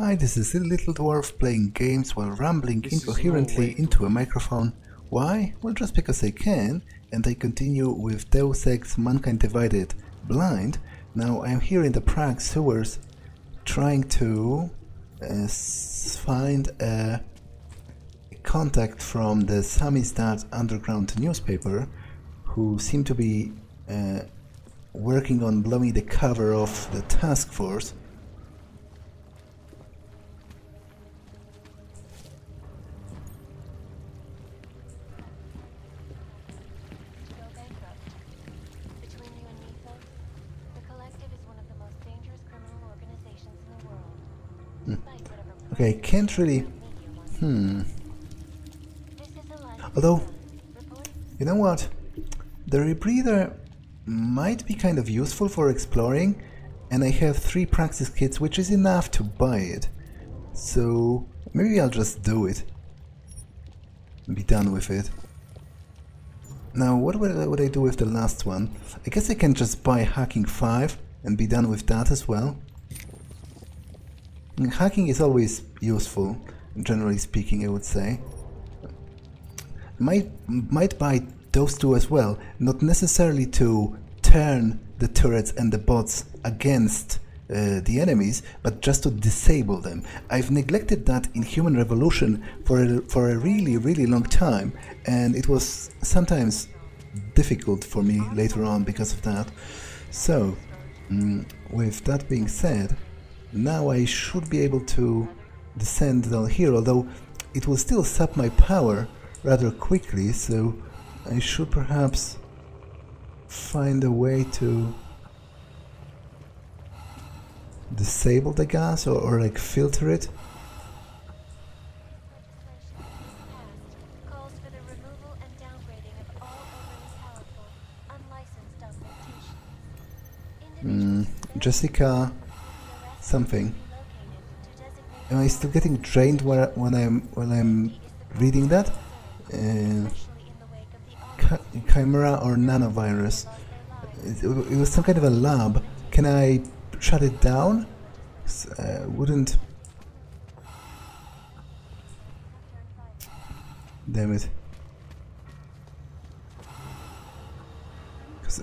Hi, this is a little dwarf playing games while rambling incoherently into a microphone. Why? Well, just because I can, and I continue with Deus Ex Mankind Divided blind. Now I'm here in the Prague sewers trying to find a contact from the Samizdat underground newspaper, who seem to be working on blowing the cover off the task force. Okay, I can't really... Although, you know what? The rebreather might be kind of useful for exploring, and I have 3 Praxis Kits, which is enough to buy it. So, maybe I'll just do it. Be done with it. Now, what would I do with the last one? I guess I can just buy Hacking 5 and be done with that as well. Hacking is always useful, generally speaking, I would say. Might buy those 2 as well, not necessarily to turn the turrets and the bots against the enemies, but just to disable them. I've neglected that in Human Revolution for a really long time, and it was sometimes difficult for me later on because of that. So, with that being said, now I should be able to descend down here, although it will still sap my power rather quickly, so I should perhaps find a way to disable the gas or like filter it. Jessica... something. Am I still getting drained when I'm reading that? Chimera or nanovirus? It was some kind of a lab. Can I shut it down? Wouldn't. Damn it.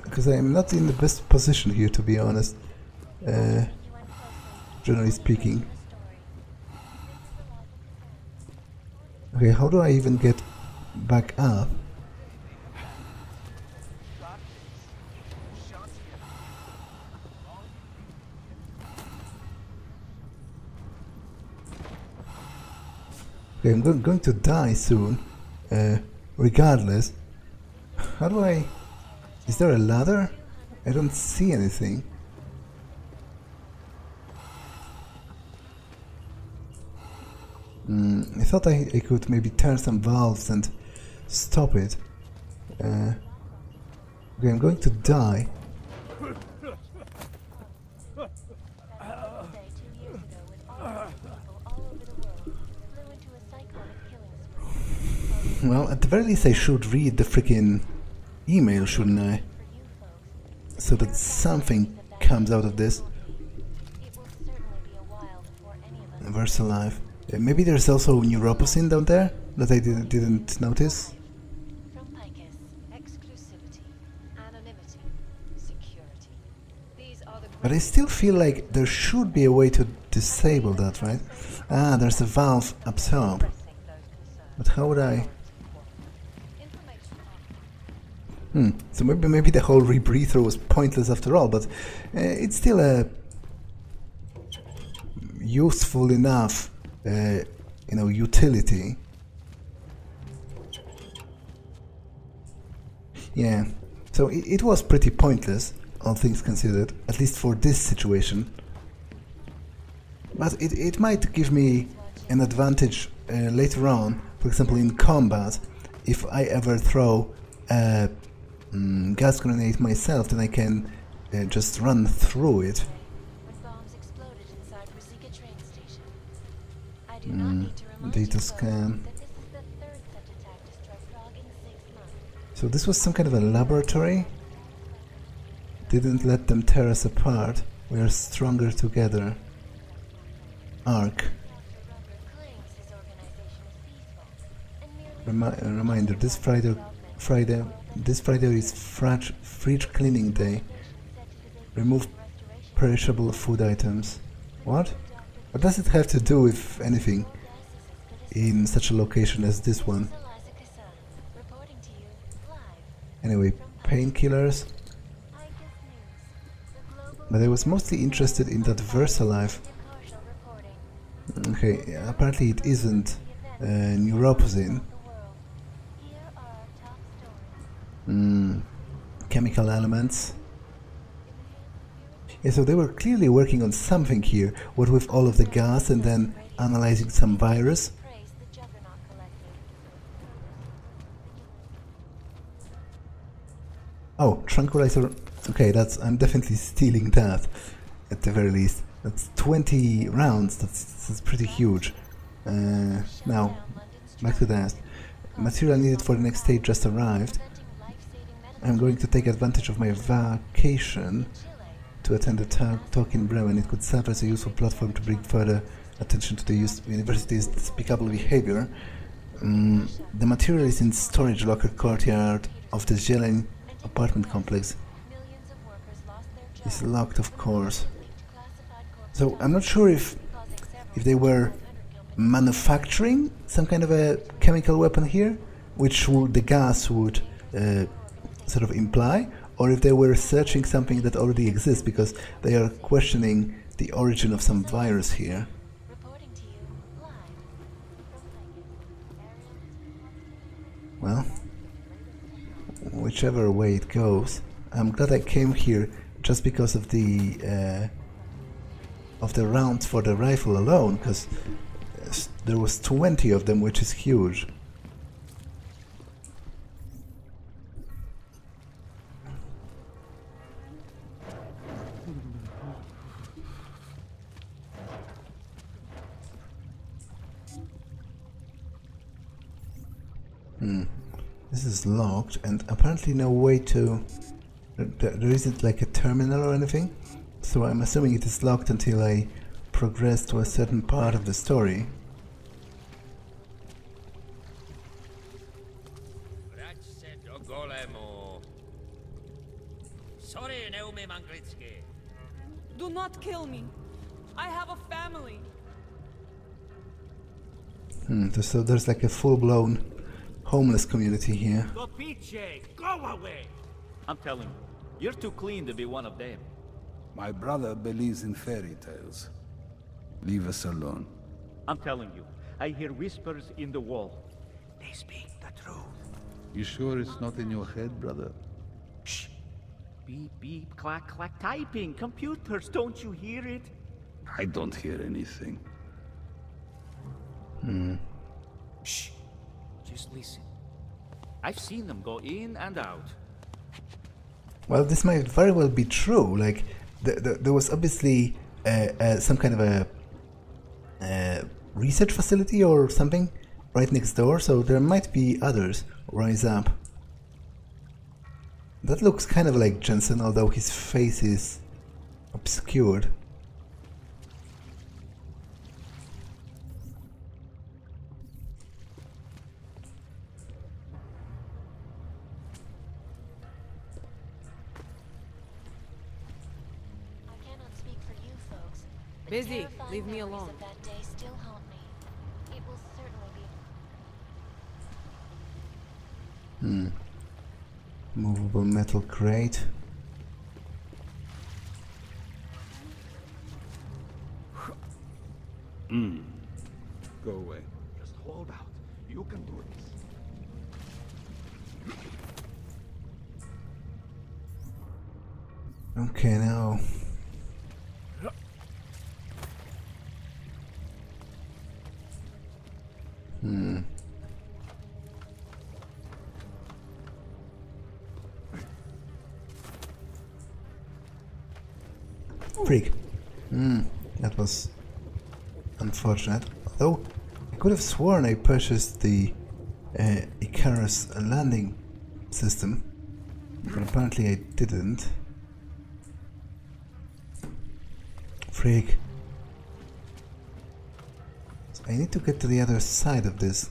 Because I'm not in the best position here, to be honest. Generally speaking. Okay, how do I even get back up? Okay, I'm going to die soon, regardless. How do I... Is there a ladder? I don't see anything. I thought I could maybe turn some valves and stop it. Okay, I'm going to die. Well, at the very least I should read the freaking email, shouldn't I? So that something comes out of this. Versalife. Maybe there's also Neuropozine down there that I didn't notice. From Picus, exclusivity, anonymity, security. These are the but I still feel like there should be a way to disable that, right? Ah, there's a valve absorb. But how would I... So maybe the whole rebreather was pointless after all, but it's still a... useful enough... you know, utility. Yeah, so it was pretty pointless, all things considered, at least for this situation. But it might give me an advantage later on, for example in combat, if I ever throw a gas grenade myself, then I can just run through it. Data scan. So this was some kind of a laboratory. Didn't let them tear us apart. We are stronger together. arc. Reminder, this Friday is fridge cleaning day. Remove perishable food items. What? What does it have to do with anything in such a location as this one? Anyway, painkillers. But I was mostly interested in that Versalife. Okay, apparently it isn't Neuropozine. Chemical elements. Yeah, so they were clearly working on something here, what with all of the gas and then analyzing some virus. Oh, tranquilizer. Okay, that's, I'm definitely stealing that, at the very least. That's 20 rounds, that's pretty huge. Now, back to that. Material needed for the next stage just arrived. I'm going to take advantage of my vacation to attend a talk in Bremen. It could serve as a useful platform to bring further attention to the university's despicable behavior. The material is in storage locker courtyard of the Zieleń apartment complex. It's locked, of course. So I'm not sure if they were manufacturing some kind of a chemical weapon here, which would, the gas would sort of imply, or if they were searching something that already exists, because they are questioning the origin of some virus here. Well, whichever way it goes, I'm glad I came here just because of the rounds for the rifle alone, because there was 20 of them, which is huge. This is locked, and apparently no way to... There isn't like a terminal or anything, so I'm assuming it is locked until I progress to a certain part of the story. Do not kill me. I have a family. So there's like a full-blown homeless community here. Go away. I'm telling you, you're too clean to be one of them. My brother believes in fairy tales. Leave us alone. I'm telling you, I hear whispers in the wall. They speak the truth. You sure it's not in your head, brother? Shh. Beep, beep, clack, clack, typing. Computers, don't you hear it? I don't hear anything. Shh. Just listen. I've seen them go in and out. Well, this might very well be true. Like, there was obviously some kind of a research facility or something right next door, so there might be others rise up. That looks kind of like Jensen, although his face is obscured. Busy, leave me alone. Movable metal crate. Go away. Just hold out. You can do this. Okay, now. Freak. That was unfortunate. Although I could have sworn I purchased the Icarus landing system, but apparently I didn't. Freak. I need to get to the other side of this,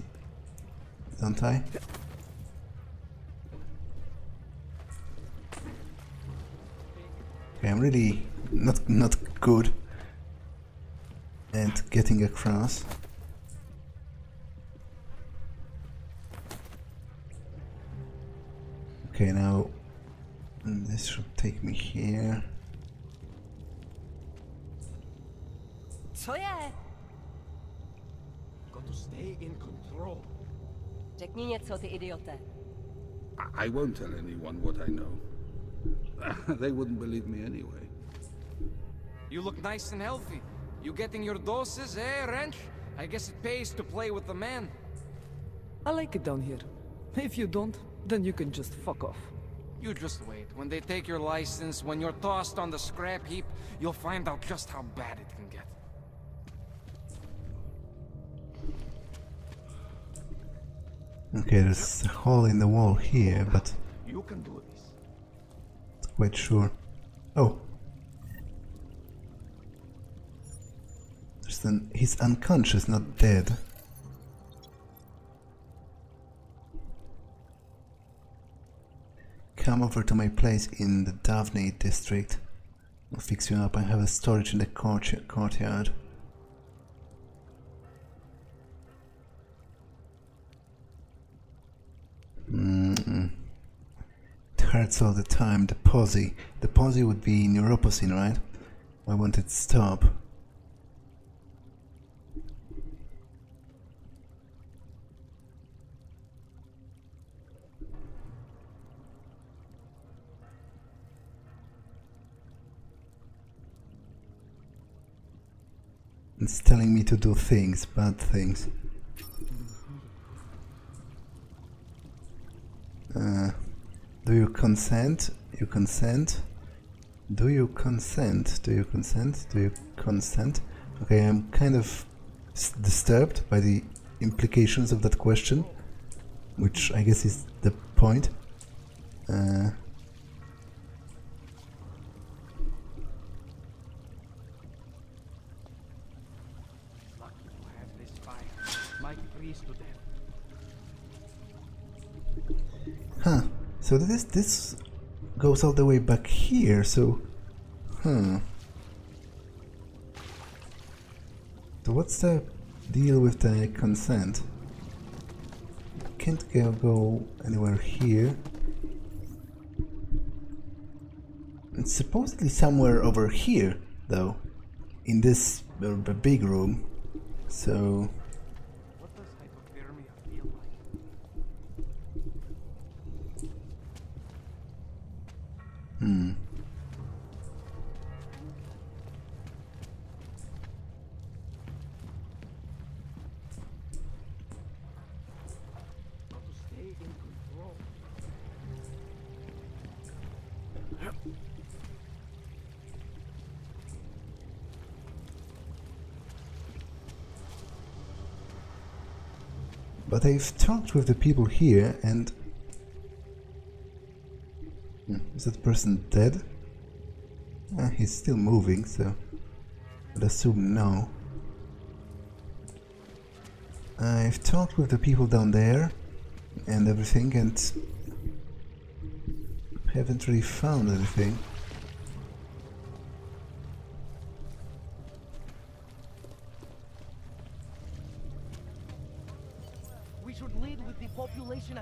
don't I? Okay, I'm really not good at getting across. Okay, now this should take me here. Co je? Got to stay in control. Řekni něco, ty idiote. I won't tell anyone what I know. They wouldn't believe me anyway. You look nice and healthy. You getting your doses, eh, Wrench? I guess it pays to play with the man. I like it down here. If you don't, then you can just fuck off. You just wait. When they take your license, when you're tossed on the scrap heap, you'll find out just how bad it can get. Okay, there's a hole in the wall here, but you can do this. Not quite sure. Oh, there's an... he's unconscious, not dead. Come over to my place in the Davne district. I'll fix you up. I have a storage in the courtyard. It hurts all the time, the posy. The posy would be Neuropozine, right? Why won't it stop? It's telling me to do things, bad things. Do you consent? You consent? Do you consent? Do you consent? Do you consent? Okay, I'm kind of disturbed by the implications of that question, which I guess is the point. Huh, so this goes all the way back here, so... huh. So what's the deal with the consent? Can't go anywhere here. It's supposedly somewhere over here, though. In this big room, so... But I've talked with the people here and... is that person dead? Ah, he's still moving, so I'd assume no. I've talked with the people down there and everything and haven't really found anything.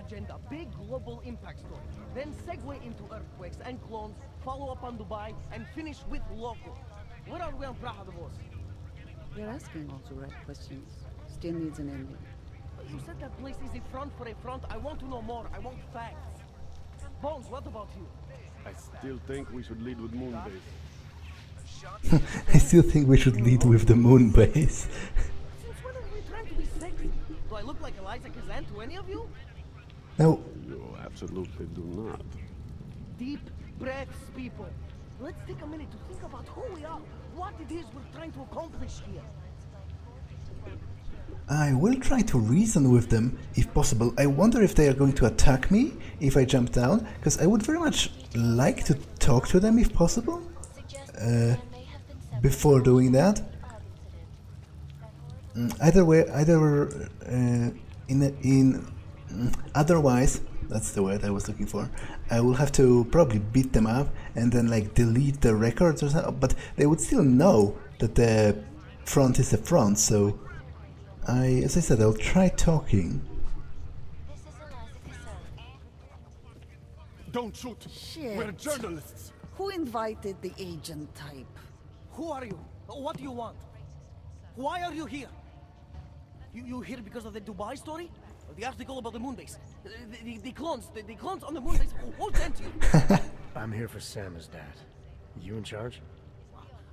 Agenda, big global impact story, then segue into earthquakes and clones, follow up on Dubai, and finish with local. Where are we on Praha Dovoz? You're asking all the right questions. Still needs an ending. But you said that place is a front for a front. I want to know more. I want facts. Bones, what about you? I still think we should lead with moon base. I still think we should lead with the moon base. Since when are we trying to be sexy? Do I look like Eliza Kazan to any of you? No. You absolutely do not. Deep breaths, people. Let's take a minute to think about who we are, what it is we're trying to accomplish here. I will try to reason with them, if possible. I wonder if they are going to attack me if I jump down, because I would very much like to talk to them, if possible, before doing that. Either way, otherwise, that's the word I was looking for, I will have to probably beat them up and then like delete the records or something, but they would still know that the front is the front, so I, as I said, I'll try talking. Don't shoot! Shit. We're journalists! Who invited the agent type? Who are you? What do you want? Why are you here? You here because of the Dubai story? The article about the moon base? The clones on the moon base? Who sent you? I'm here for Samizdat. You in charge?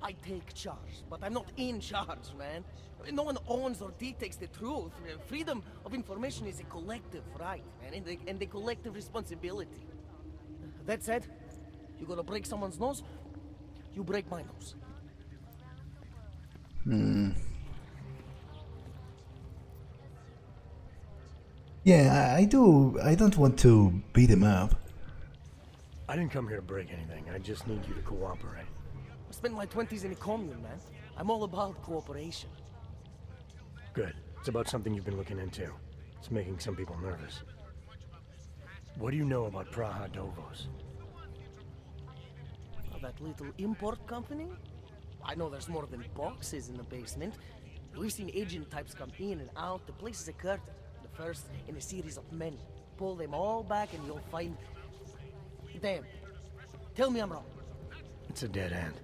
I take charge, but I'm not in charge, man. No one owns or dictates the truth. Freedom of information is a collective right, man, and the collective responsibility. That said, you're gonna break someone's nose, you break my nose. Hmm. Yeah, I don't want to beat him up. I didn't come here to break anything. I just need you to cooperate. I spent my 20s in a commune, man. I'm all about cooperation. Good. It's about something you've been looking into. It's making some people nervous. What do you know about Praha Dovoz? That little import company? I know there's more than boxes in the basement. We've seen agent types come in and out. The place is a curtain. The first in a series of many. Pull them all back and you'll find them. Tell me I'm wrong. It's a dead end.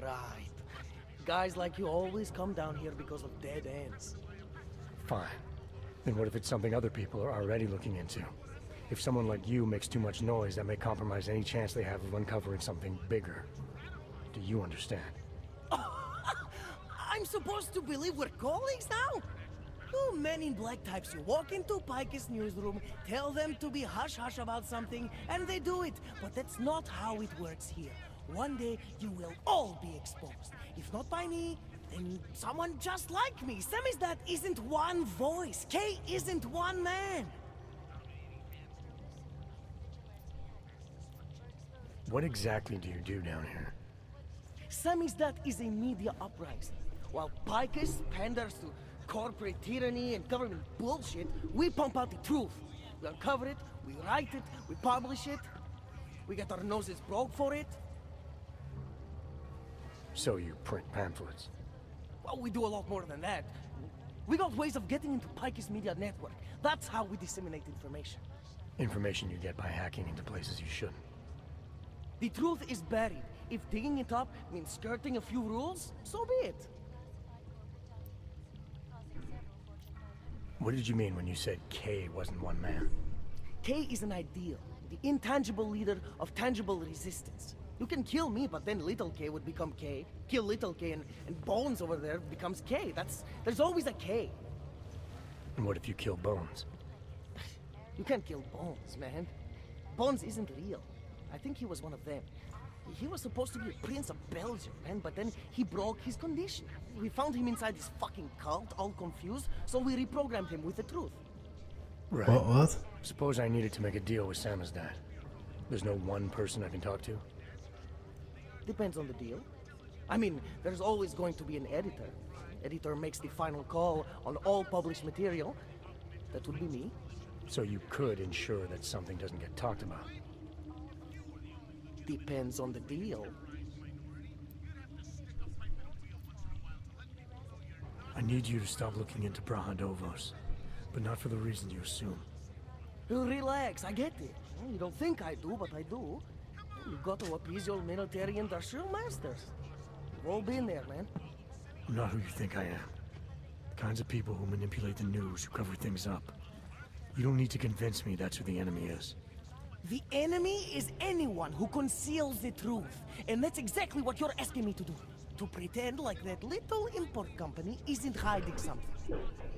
Right. Guys like you always come down here because of dead ends. Fine. Then what if it's something other people are already looking into? If someone like you makes too much noise, that may compromise any chance they have of uncovering something bigger. Do you understand? I'm supposed to believe we're colleagues now? Two men in black types, you walk into Picus newsroom, tell them to be hush-hush about something, and they do it. But that's not how it works here. One day, you will all be exposed. If not by me, then someone just like me. Samizdat isn't one voice. K isn't one man. What exactly do you do down here? Samizdat is a media uprising. While Picus panders to corporate tyranny and government bullshit, we pump out the truth. We uncover it, we write it, we publish it. We get our noses broke for it. So you print pamphlets? Well, we do a lot more than that. We got ways of getting into Picus media network. That's how we disseminate information. Information you get by hacking into places you shouldn't. The truth is buried. If digging it up means skirting a few rules, so be it. What did you mean when you said K wasn't one man? K is an ideal, the intangible leader of tangible resistance. You can kill me, but then little K would become K. Kill little K and Bones over there becomes K. There's always a K. And what if you kill Bones? You can't kill Bones, man. Bones isn't real. I think he was one of them. He was supposed to be a prince of Belgium, man, but then he broke his condition. We found him inside this fucking cult, all confused, so we reprogrammed him with the truth. Right. What? Suppose I needed to make a deal with Samizdat. There's no one person I can talk to? Depends on the deal. I mean, there's always going to be an editor. Editor makes the final call on all published material. That would be me. So you could ensure that something doesn't get talked about. Depends on the deal. I need you to stop looking into Praha Dovoz, but not for the reason you assume. Relax, I get it. You don't think I do, but I do. You've got to appease your military industrial masters. You've all been there, man. I'm not who you think I am. The kinds of people who manipulate the news, who cover things up. You don't need to convince me that's who the enemy is. The enemy is anyone who conceals the truth. And that's exactly what you're asking me to do. To pretend like that little import company isn't hiding something.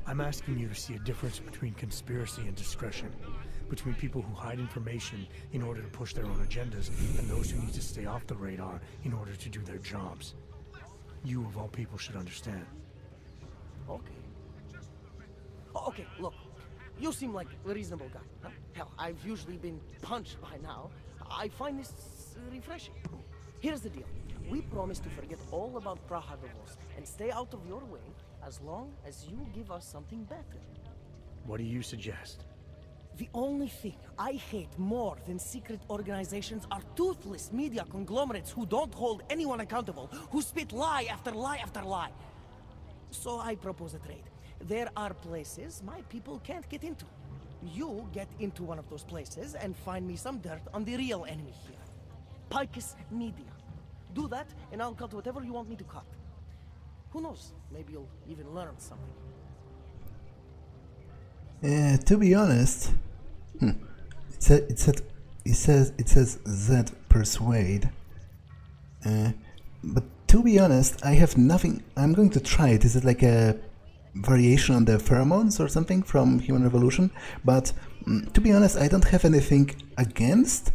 I'm asking you to see a difference between conspiracy and discretion. Between people who hide information in order to push their own agendas and those who need to stay off the radar in order to do their jobs. You, of all people, should understand. Okay. Okay, look. You seem like a reasonable guy, huh? Hell, I've usually been punched by now. I find this refreshing. Here's the deal. We promise to forget all about Praha Dovoz and stay out of your way as long as you give us something better. What do you suggest? The only thing I hate more than secret organizations are toothless media conglomerates who don't hold anyone accountable, who spit lie after lie after lie. So I propose a trade. There are places my people can't get into. You get into one of those places and find me some dirt on the real enemy here. Picus Media. Do that, and I'll cut whatever you want me to cut. Who knows? Maybe you'll even learn something. To be honest, it says that persuade. But to be honest, I have nothing. I'm going to try it. Is it like a variation on the pheromones or something from Human Revolution? But to be honest, I don't have anything against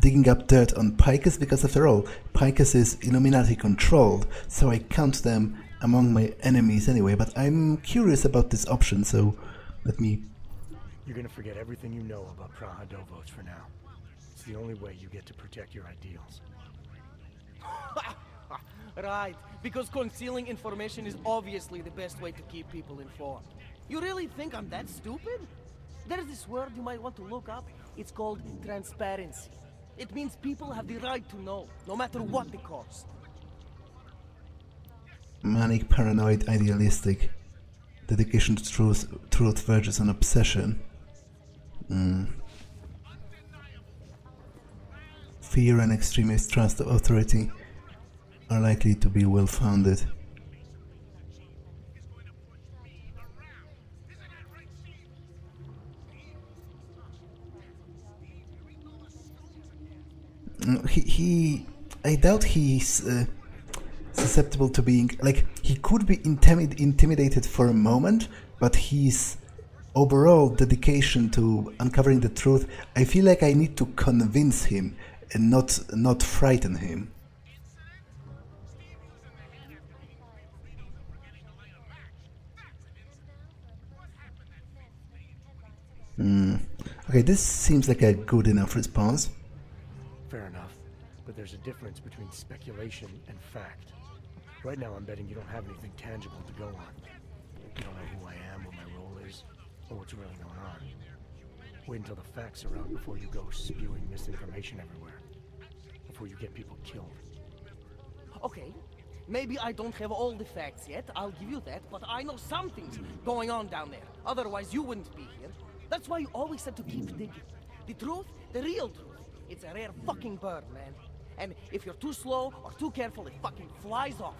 digging up dirt on Picus, because after all, Picus is Illuminati controlled, so I count them among my enemies anyway. But I'm curious about this option, so let me... You're gonna forget everything you know about Praha Dovoz for now. It's the only way you get to protect your ideals. Right, because concealing information is obviously the best way to keep people informed. You really think I'm that stupid? There's this word you might want to look up. It's called transparency. It means people have the right to know, no matter what the cost. Manic, paranoid, idealistic. Dedication to truth verges on obsession. Fear and extreme distrust of authority are likely to be well-founded. I doubt he's susceptible to being, like, he could be intimidated for a moment, but his overall dedication to uncovering the truth, I feel like I need to convince him and not frighten him. Okay, this seems like a good enough response. Fair enough, but there's a difference between speculation and fact. Right now I'm betting you don't have anything tangible to go on. You don't know who I am, what my role is, or what's really going on. Wait until the facts are out before you go spewing misinformation everywhere. Before you get people killed. Okay, maybe I don't have all the facts yet, I'll give you that, but I know something's going on down there. Otherwise you wouldn't be here. That's why you always have to keep digging. The truth, the real truth. It's a rare fucking bird, man. And if you're too slow or too careful, it fucking flies off.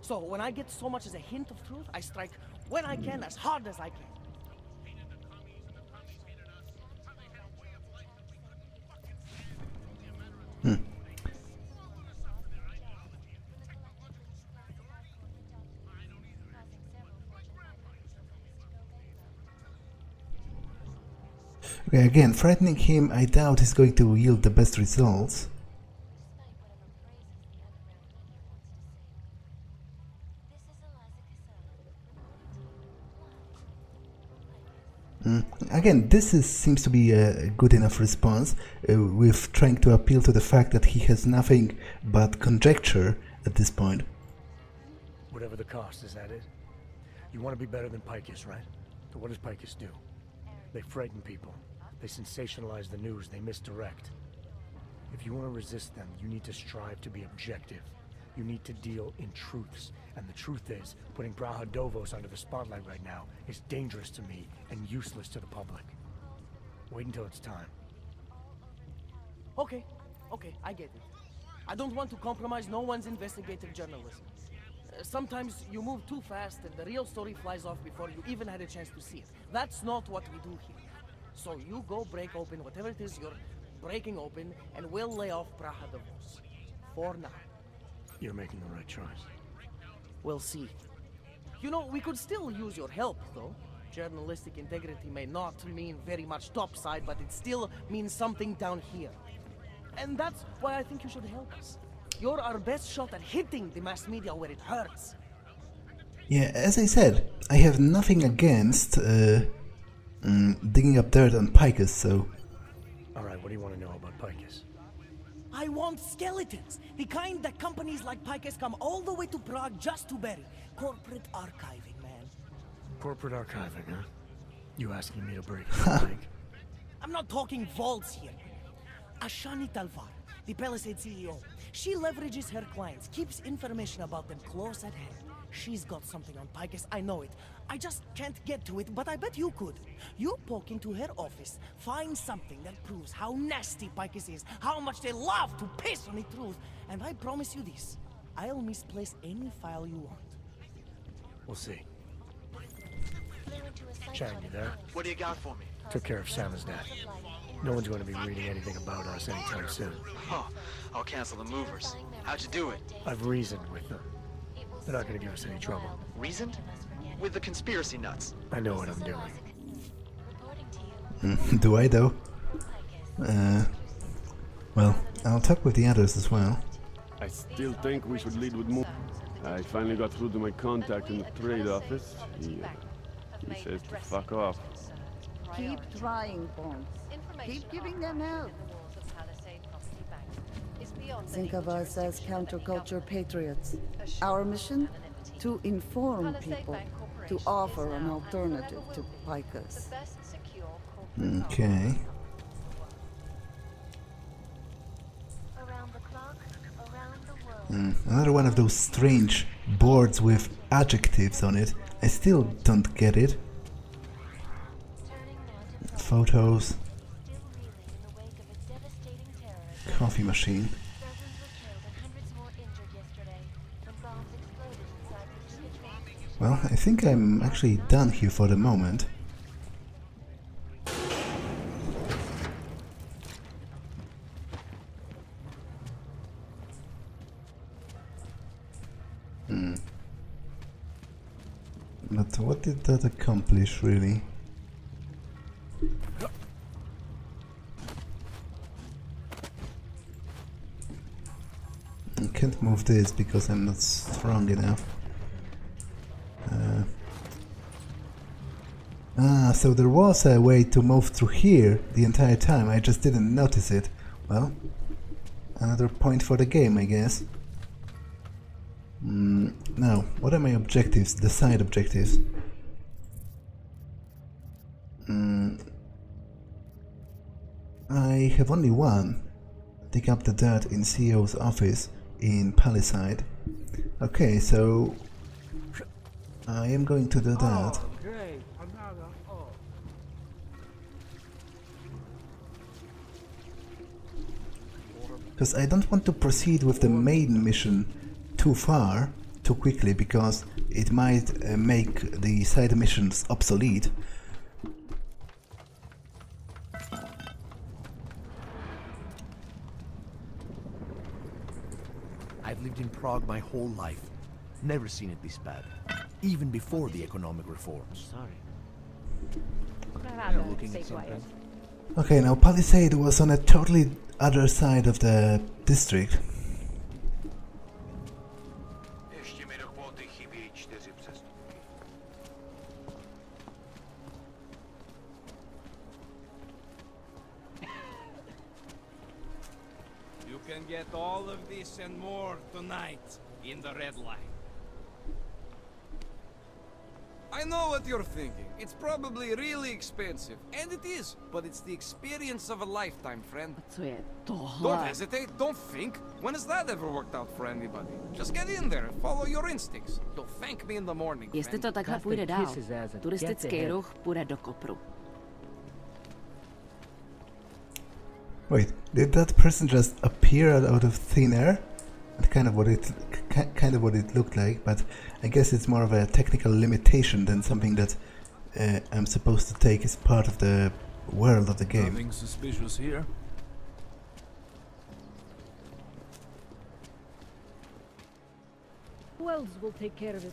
So when I get so much as a hint of truth, I strike when I can, as hard as I can. Okay, again, frightening him, I doubt is going to yield the best results. Again, seems to be a good enough response, with trying to appeal to the fact that he has nothing but conjecture at this point. Whatever the cost, is that it? You want to be better than Picus, right? So what does Picus do? They frighten people. They sensationalize the news, they misdirect. If you want to resist them, you need to strive to be objective. You need to deal in truths. And the truth is, putting Praha Dovoz under the spotlight right now is dangerous to me and useless to the public. Wait until it's time. Okay, okay, I get it. I don't want to compromise no one's investigative journalism. Sometimes you move too fast and the real story flies off before you even had a chance to see it. That's not what we do here. So you go break open whatever it is you're breaking open, and we'll lay off Praha Dovoz. For now. You're making the right choice. We'll see. You know, we could still use your help, though. Journalistic integrity may not mean very much topside, but it still means something down here. And that's why I think you should help us. You're our best shot at hitting the mass media where it hurts. Yeah, as I said, I have nothing against digging up dirt on Picus, so... Alright, what do you want to know about Picus? I want skeletons, the kind that companies like Picus come all the way to Prague just to bury. Corporate archiving, man. Corporate archiving, huh? You asking me to break the bank? I'm not talking vaults here. Ashani Talwar, the Palisade CEO, she leverages her clients, keeps information about them close at hand. She's got something on Picus, I know it. I just can't get to it, but I bet you could. You poke into her office, find something that proves how nasty Picus is, how much they love to piss on the truth, and I promise you this, I'll misplace any file you want. We'll see. Sharon, you there? What do you got for me? Took care of Samizdat. No one's going to be reading anything about us anytime soon. Oh, I'll cancel the movers. How'd you do it? I've reasoned with them. They're not going to give us any trouble. Reasoned? With the conspiracy nuts. I know what I'm doing. Do I though? Well, I'll talk with the others as well. I still think we should lead with more. I finally got through to my contact in the trade office. He says to fuck off. Keep trying, Bones. Keep giving them help. Think of us as counterculture patriots. Our mission? To inform people, to offer an alternative to Picus. Okay. Another one of those strange boards with adjectives on it. I still don't get it. Photos. Coffee machine. Well, I think I'm actually done here for the moment. But what did that accomplish, really? I can't move this because I'm not strong enough. So there was a way to move through here the entire time, I just didn't notice it. Well, another point for the game, I guess. Now, what are my objectives, the side objectives? I have only one. Dig up the dirt in CEO's office in Palisade. Okay, so I am going to do that. Because I don't want to proceed with the main mission too far, too quickly, because it might make the side missions obsolete. I've lived in Prague my whole life. Never seen it this bad. Even before the economic reforms. Sorry. Looking at something. Okay, now Palisade was on a totally other side of the district. You can get all of this and more tonight in the Red Line. I know what you're thinking. It's probably really expensive. And it is, but it's the experience of a lifetime, friend. Don't hesitate, don't think. When has that ever worked out for anybody? Just get in there and follow your instincts. You'll thank me in the morning, friend. Wait, did that person just appear out of thin air? That's kind of what it looked like, but I guess it's more of a technical limitation than something that I'm supposed to take as part of the world of the game. Nothing suspicious here. Wells will take care of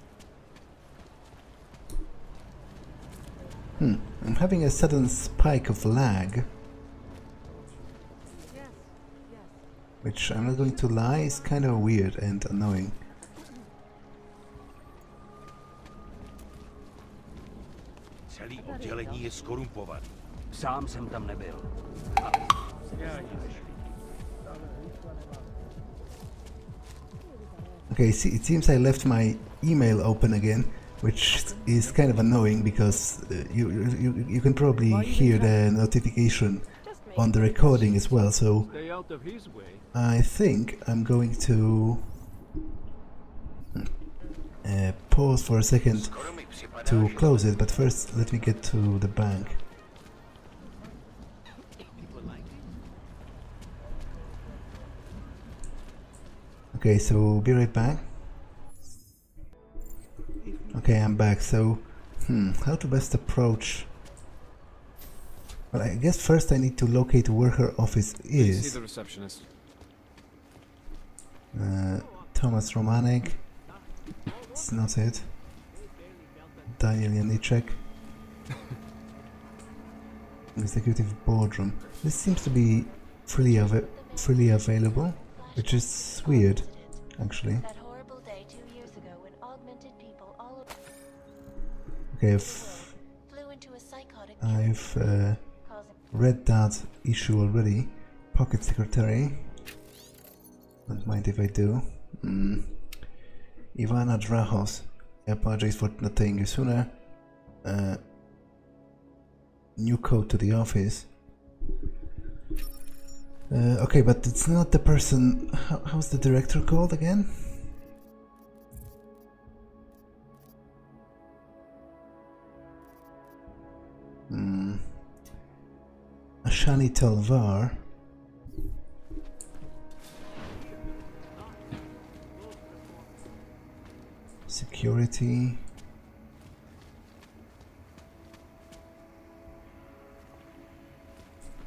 it. I'm having a sudden spike of lag. Which, I'm not going to lie, is kind of weird and annoying. Okay, see, it seems I left my email open again, which is kind of annoying because you can probably hear the notification on the recording as well, so I think I'm going to pause for a second to close it, but first let me get to the bank. Okay, so be right back. Okay, I'm back. So, how to best approach? Well, I guess first I need to locate where her office is. See the receptionist. Thomas Romanek. It's not it. Daniel Janicek. Executive boardroom. This seems to be freely available, which is weird, actually. Okay, I've read that issue already. Pocket secretary. Don't mind if I do. Ivana Drahos. I apologize for not telling you sooner. New code to the office. Okay, but it's not the person. How's the director called again? Ashani Talwar. Security.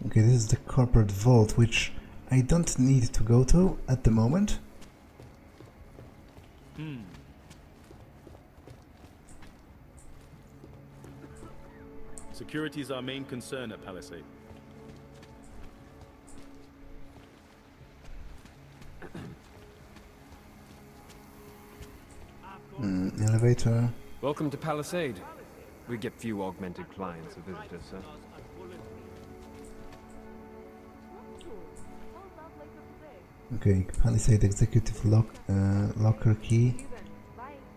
Okay, this is the corporate vault, which I don't need to go to at the moment. Security is our main concern at Palisade. Elevator. Welcome to Palisade. We get few augmented clients or visitors, sir. Okay, Palisade executive locker key.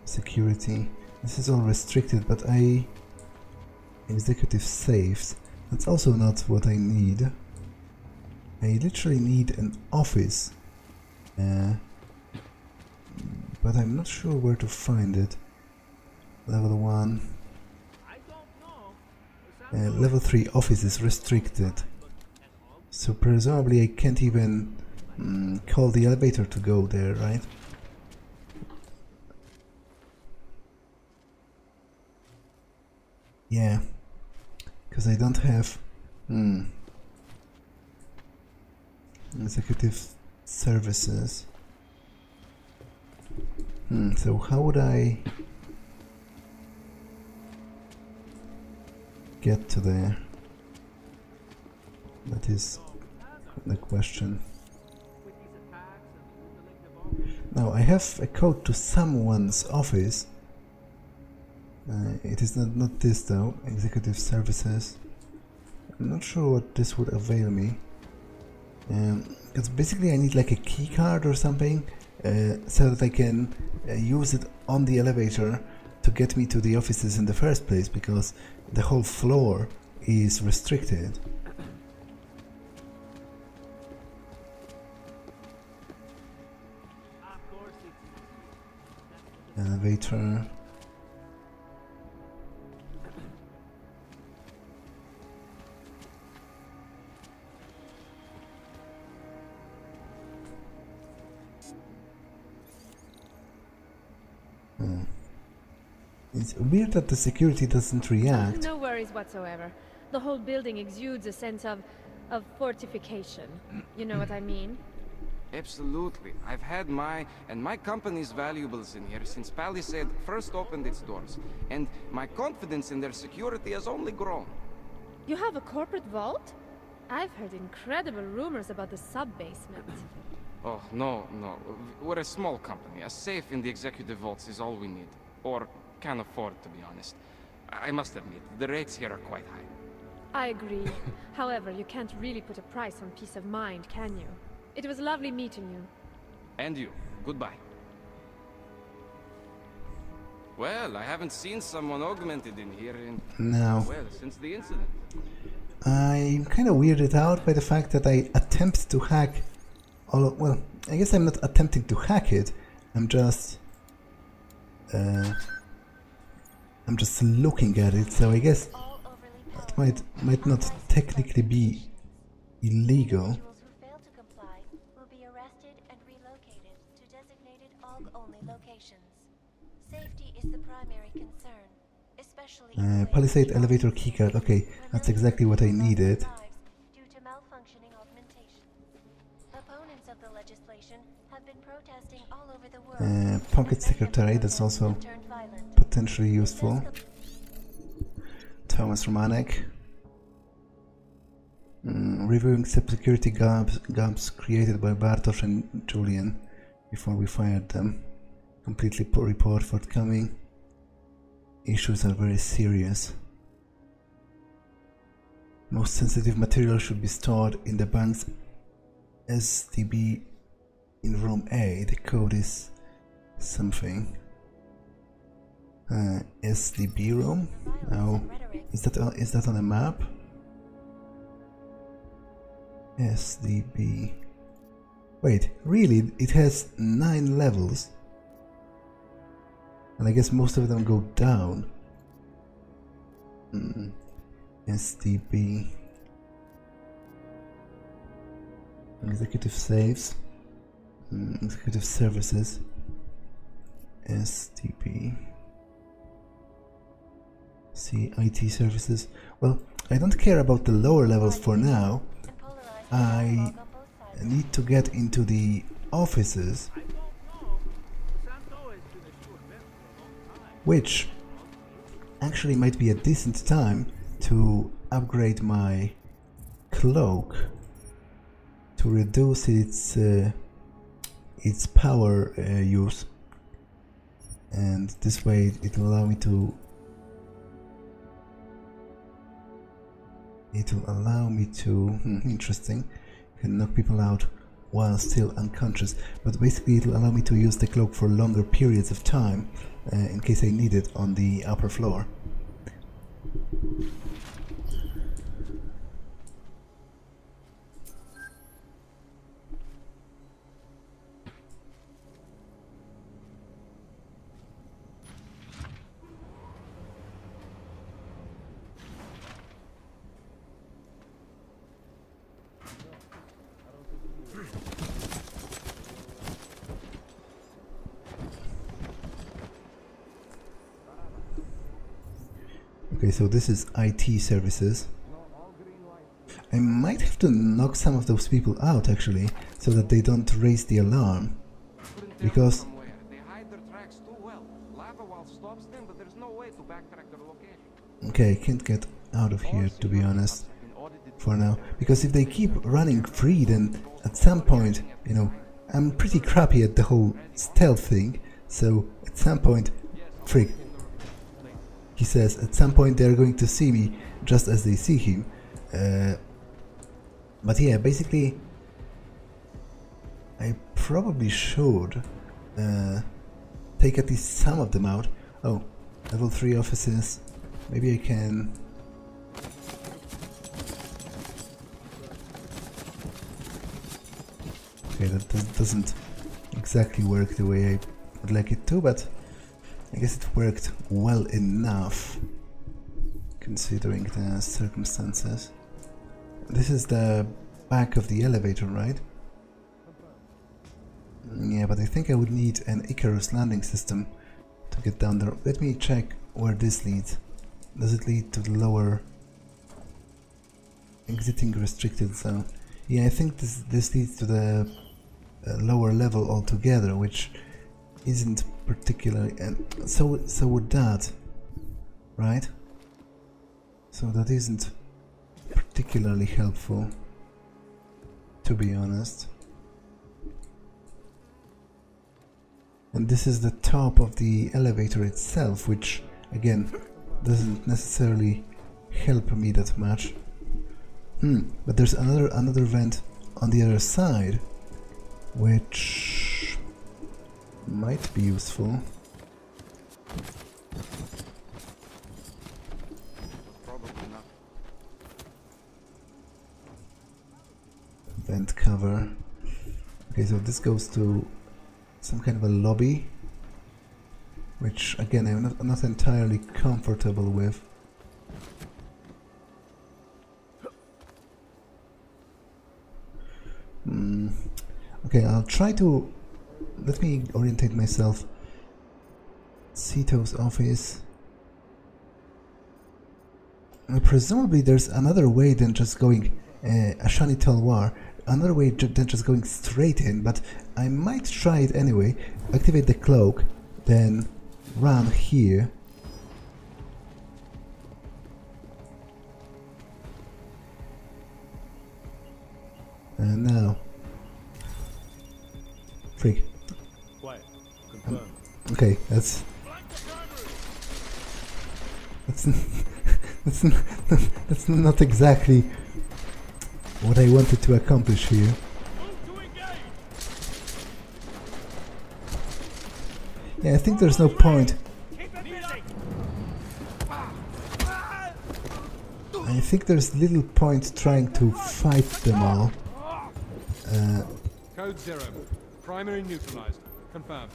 Security. This is all restricted, but I... Executive safes. That's also not what I need. I literally need an office. But I'm not sure where to find it. Level 1. Level 3 office is restricted. So presumably I can't even call the elevator to go there, right? Yeah. Because I don't have... Executive services. So how would I get to there? That is the question. Now I have a code to someone's office. It is not this though. Executive services. I'm not sure what this would avail me. Because basically I need like a key card or something. So that I can use it on the elevator to get me to the offices in the first place, because the whole floor is restricted. Elevator. It's weird that the security doesn't react. No worries whatsoever. The whole building exudes a sense of fortification. You know what I mean? Absolutely. I've had my company's valuables in here since Palisade first opened its doors. And my confidence in their security has only grown. You have a corporate vault? I've heard incredible rumors about the sub-basement. Oh, no. We're a small company. A safe in the executive vaults is all we need. Or can afford, to be honest. I must admit, the rates here are quite high. I agree. However, you can't really put a price on peace of mind, can you? It was lovely meeting you. And you. Goodbye. Well, I haven't seen someone augmented in here in... No. Well, since the incident. I'm kind of weirded out by the fact that I attempt to hack... well, I guess I'm not attempting to hack it. I'm just... I'm just looking at it, so I guess it might not technically be illegal. Palisade elevator keycard. Okay, that's exactly what I needed. Due to malfunctioning augmentation. Opponents of the legislation have been protesting all over the world. Pocket secretary. That's also potentially useful. Thomas Romanek. Reviewing security gaps created by Bartosz and Julian before we fired them. Completely poor report forthcoming. Issues are very serious. Most sensitive material should be stored in the bank's STB in room A. The code is something. STB room? Oh, is that on a map? STB. Wait, really? It has 9 levels. And I guess most of them go down. STB. Executive saves. Executive services. STB. CIT services. Well, I don't care about the lower levels for now. I need to get into the offices. Which actually might be a decent time to upgrade my cloak to reduce its power use, and this way it will allow me to interesting, you can knock people out while still unconscious, but basically it will allow me to use the cloak for longer periods of time in case I need it on the upper floor. So this is IT services. I might have to knock some of those people out actually, so that they don't raise the alarm, because okay, I can't get out of here to be honest for now, because if they keep running free, then at some point, you know, I'm pretty crappy at the whole stealth thing, so at some point, frick. He says, at some point they're going to see me, just as they see him. But yeah, basically, I probably should take at least some of them out. Oh, level 3 offices. Maybe I can... Okay, that doesn't exactly work the way I would like it to, but... I guess it worked well enough, considering the circumstances. This is the back of the elevator, right? Yeah, but I think I would need an Icarus landing system to get down there. Let me check where this leads. Does it lead to the lower exiting restricted zone? Yeah, I think this leads to the lower level altogether, which isn't particularly, and so would that, right? So that isn't particularly helpful, to be honest. And this is the top of the elevator itself, which again doesn't necessarily help me that much. But there's another vent on the other side, which might be useful. Probably not. Vent cover. Okay, so this goes to some kind of a lobby, which again I'm not entirely comfortable with. Okay, I'll try to... let me orientate myself. Sito's office. Presumably there's another way than just going... Ashani Talwar. Another way than just going straight in, but I might try it anyway. Activate the cloak, then run here. And now... freak. Quiet. Okay, that's not exactly what I wanted to accomplish here. Yeah, I think there's no point. I think there's little point trying to fight them all. Code 0. Primary neutralized. Confirmed.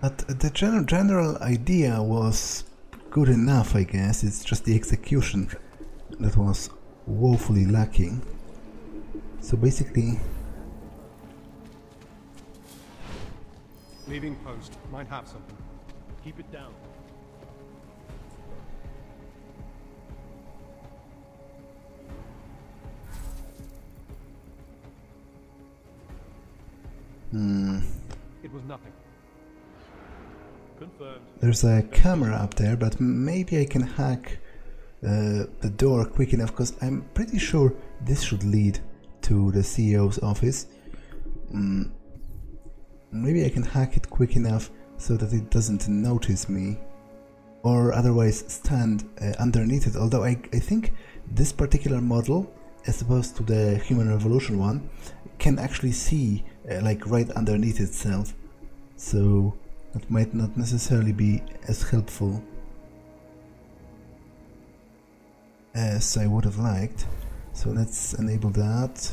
But the general idea was good enough, I guess. It's just the execution that was woefully lacking. So basically, leaving post might have something. Keep it down. It was nothing. Confirmed. There's a camera up there, but maybe I can hack the door quick enough, because I'm pretty sure this should lead to the CEO's office. Maybe I can hack it quick enough so that it doesn't notice me, or otherwise stand underneath it, although I think this particular model, as opposed to the Human Revolution one, can actually see like right underneath itself, so that might not necessarily be as helpful as I would have liked. So let's enable that.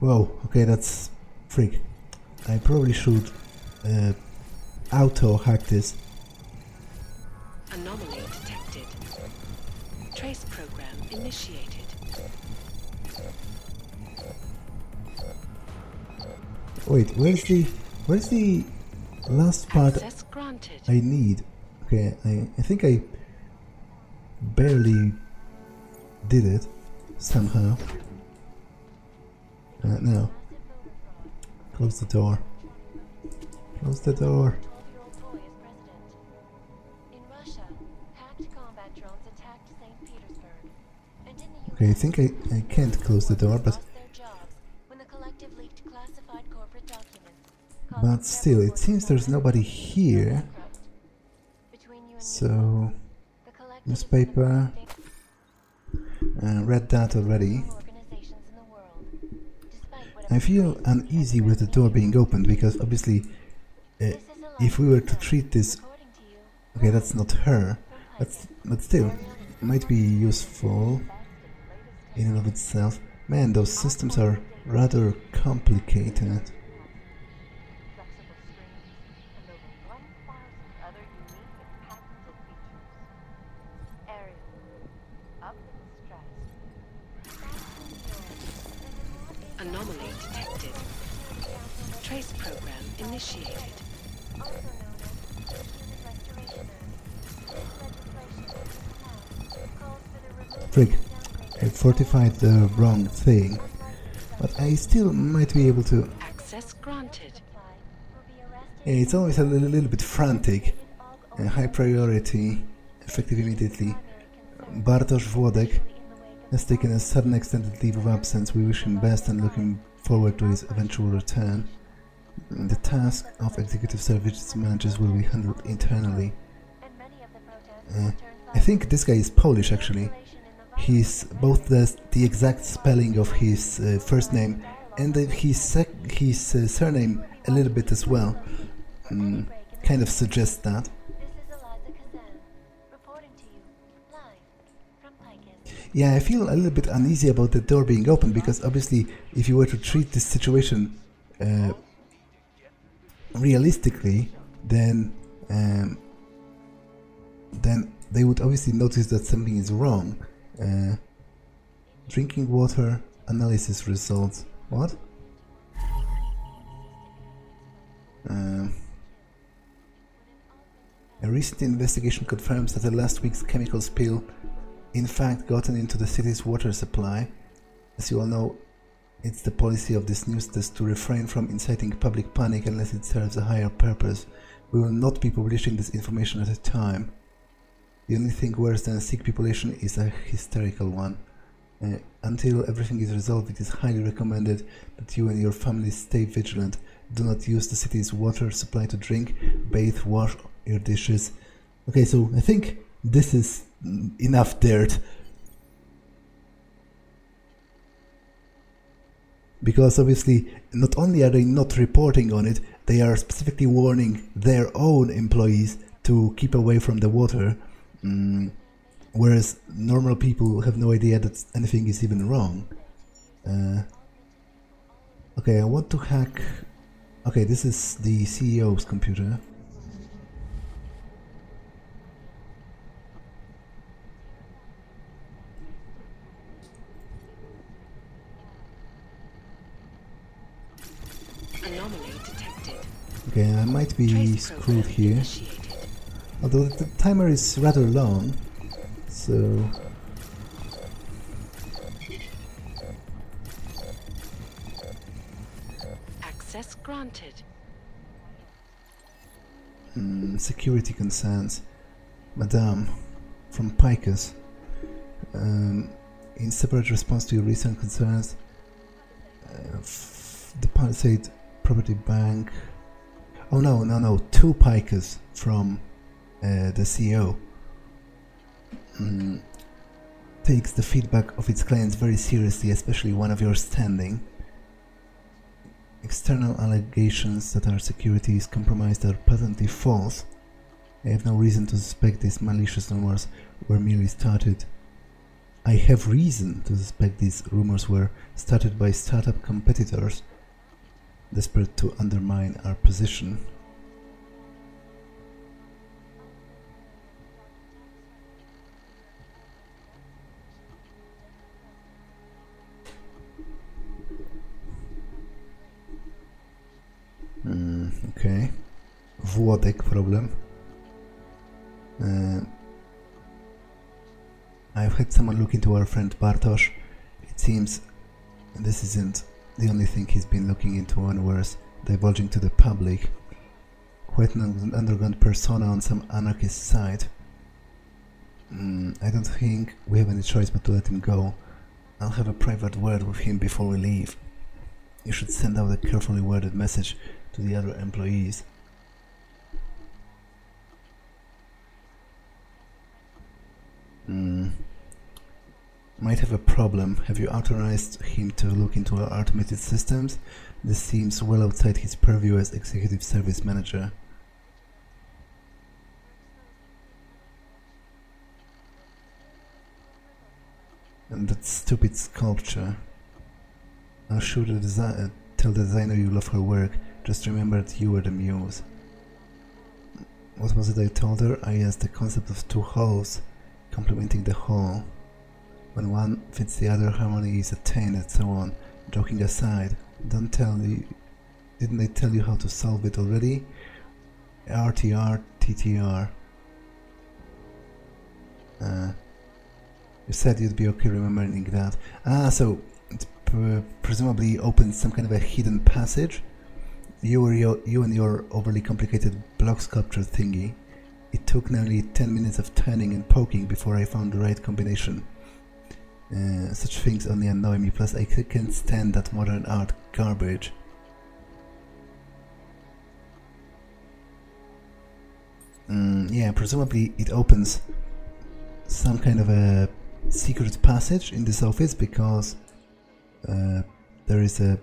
Whoa, okay, that's freak. I probably should auto-hack this. Anomaly detected. Trace program initiated. Wait, where's the last part I need? Okay, I think I barely did it somehow. No. Close the door. Close the door. Okay, I think I can't close the door, but... but still, it seems there's nobody here. So, newspaper. Read that already. I feel uneasy with the door being opened, because obviously, if we were to treat this... okay, that's not her, but still, might be useful in and of itself. Man, those systems are rather complicated. initiated. Also known as human restoration. This legislation calls for the removal of I fortified the wrong thing, but I still might be able to. Access granted. Yeah, it's always a little bit frantic. High priority, effective immediately. Bartosz Włodek has taken a sudden extended leave of absence. We wish him best and looking forward to his eventual return. The task of executive service managers will be handled internally. I think this guy is Polish, actually. He's both the exact spelling of his first name and his surname a little bit as well. Kind of suggests that. Yeah, I feel a little bit uneasy about the door being open, because obviously if you were to treat this situation realistically, then they would obviously notice that something is wrong. Drinking water analysis results. What? A recent investigation confirms that the last week's chemical spill in fact gotten into the city's water supply. As you all know, it's the policy of this news desk to refrain from inciting public panic unless it serves a higher purpose. We will not be publishing this information at a time. The only thing worse than a sick population is a hysterical one. Until everything is resolved, it is highly recommended that you and your families stay vigilant. Do not use the city's water supply to drink, bathe, wash your dishes. Okay, so I think this is enough dirt, because obviously not only are they not reporting on it, they are specifically warning their own employees to keep away from the water, whereas normal people have no idea that anything is even wrong. Okay, I want to hack. Okay, this is the CEO's computer. Okay, I might be screwed here, although the timer is rather long, so... Access granted. Security concerns. Madame, from Picus. In separate response to your recent concerns, the Palisade Property Bank... Oh no, no, no, two Picus from the CEO takes the feedback of its clients very seriously, especially one of your standing. External allegations that our security is compromised are patently false. I have no reason to suspect these malicious rumors were merely started. I have reason to suspect these rumors were started by startup competitors desperate to undermine our position. Okay. Włodek problem. I've had someone look into our friend Bartosz. It seems this isn't the only thing he's been looking into, and worse, divulging to the public. Quite an underground persona on some anarchist side. I don't think we have any choice but to let him go. I'll have a private word with him before we leave. You should send out a carefully worded message to the other employees. Might have a problem. Have you authorized him to look into our automated systems? This seems well outside his purview as executive service manager. And that stupid sculpture. I'll tell the designer you love her work. Just remember that you were the muse. What was it I told her? I asked the concept of two wholes complementing the whole. When one fits the other, harmony is attained, and so on. Joking aside, don't tell Didn't I tell you how to solve it already? RTR, TTR. You said you'd be okay remembering that. Ah, so it presumably opens some kind of a hidden passage. You and your overly complicated block sculpture thingy. It took nearly 10 minutes of turning and poking before I found the right combination. Such things only annoy me, plus I can't stand that modern art garbage. Yeah, presumably it opens some kind of a secret passage in this office, because there is a...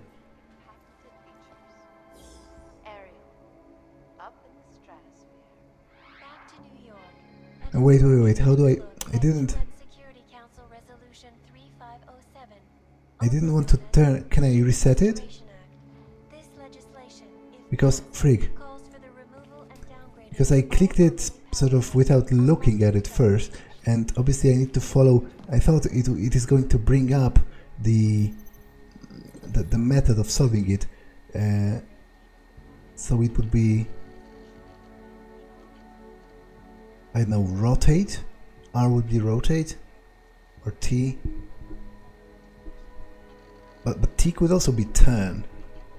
Wait, how do I didn't... I didn't want to turn... Can I reset it? Because... Freak. Because I clicked it sort of without looking at it first, and obviously I need to follow... I thought it is going to bring up the method of solving it. So it would be... I don't know, rotate? R would be rotate? Or T? But T could also be turn,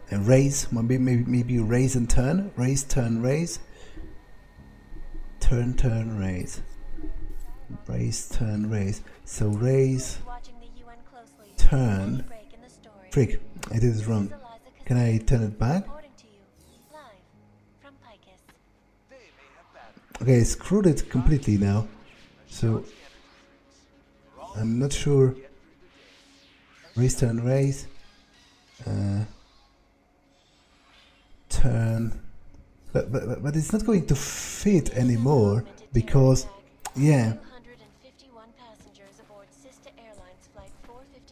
and raise, maybe raise and turn, raise, turn, raise, turn, turn, raise, raise, turn, raise, so raise, turn, freak, I did it wrong, can I turn it back? Okay, I screwed it completely now, so I'm not sure. Raise, turn, raise, turn, but it's not going to fit anymore, because, yeah,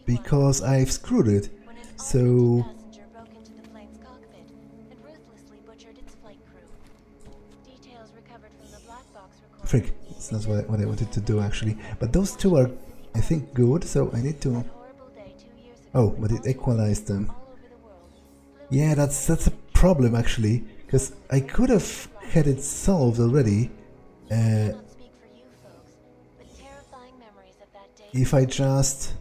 because I've screwed it, so... Frick, it's not what I wanted to do actually, but those two are, I think, good, so I need to... Oh, but it equalized them. Yeah, that's a problem actually, because I could have had it solved already if I just...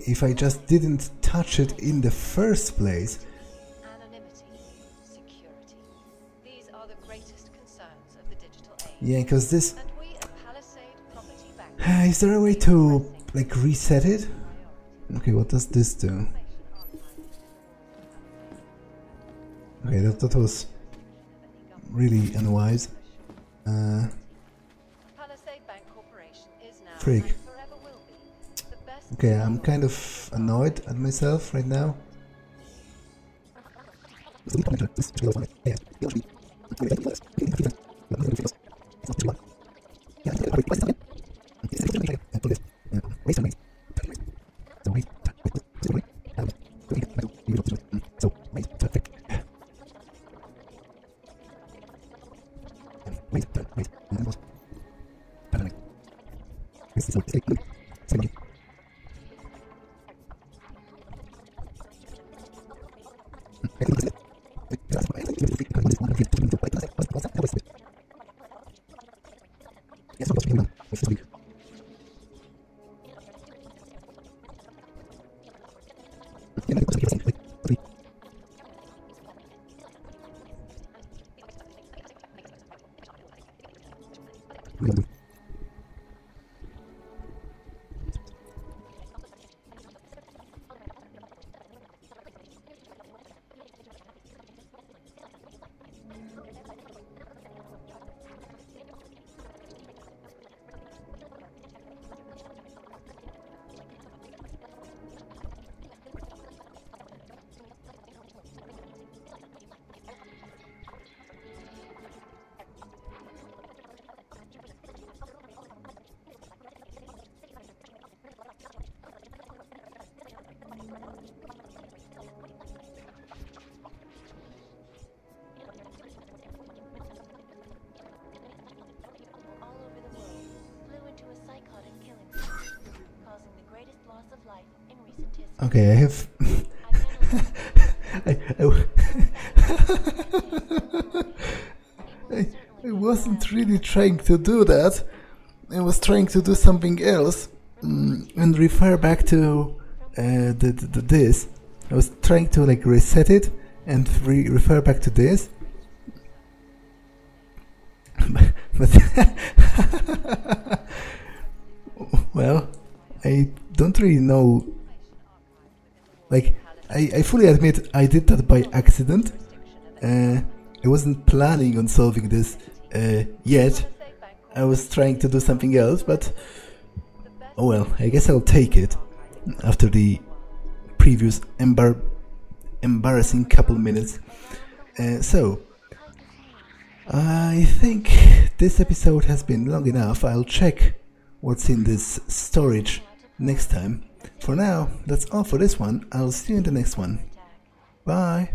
If I just didn't touch it in the first place. Yeah, because this... Is there a way to, like, reset it? Okay, what does this do? Okay, that was really unwise. Freak. Okay, I'm kind of annoyed at myself right now. Okay, I have... I wasn't really trying to do that. I was trying to do something else and refer back to this. I was trying to like reset it and refer back to this. But well, I don't really know. Like, I fully admit I did that by accident. I wasn't planning on solving this yet. I was trying to do something else, but oh well, I guess I'll take it after the previous embarrassing couple minutes. So, I think this episode has been long enough. I'll check what's in this storage next time. For now, that's all for this one. I'll see you in the next one. Bye!